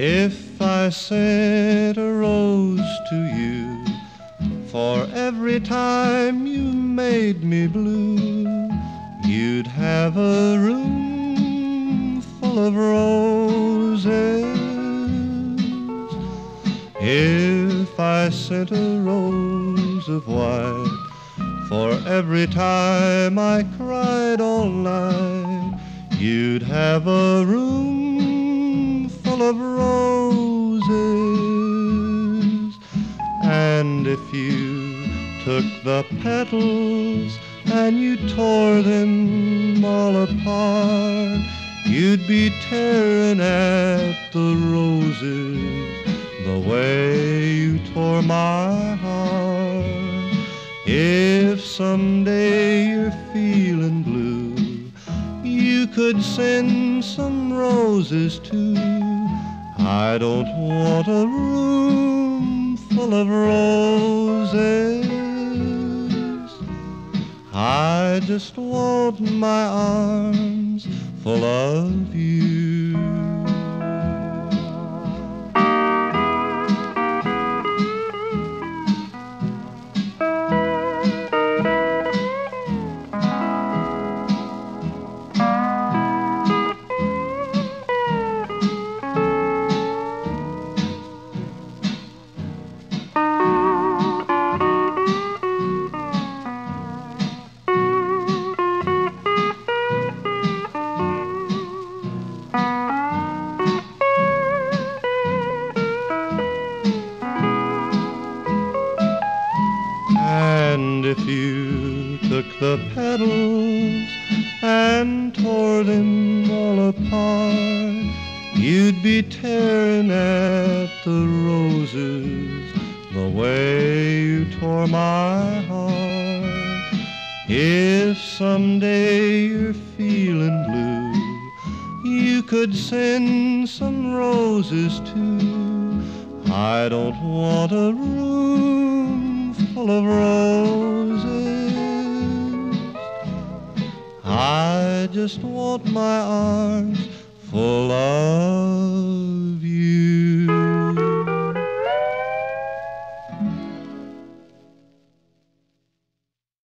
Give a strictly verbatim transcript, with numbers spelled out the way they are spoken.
If I said a rose to you for every time you made me blue, you'd have a room full of roses. If I sent a rose of white for every time I cried all night, you'd have a room full of roses. And if you took the petals and you tore them all apart, you'd be tearing at the roses the way you tore my heart. If someday you're feeling blue, you could send some roses too. I don't want a room full of roses. I just want my arms full of you. And if you took the petals and tore them all apart, you'd be tearing at the roses the way you tore my heart. If someday you're feeling blue, you could send some roses too. I don't want a room full of roses. I just want my arms full of you.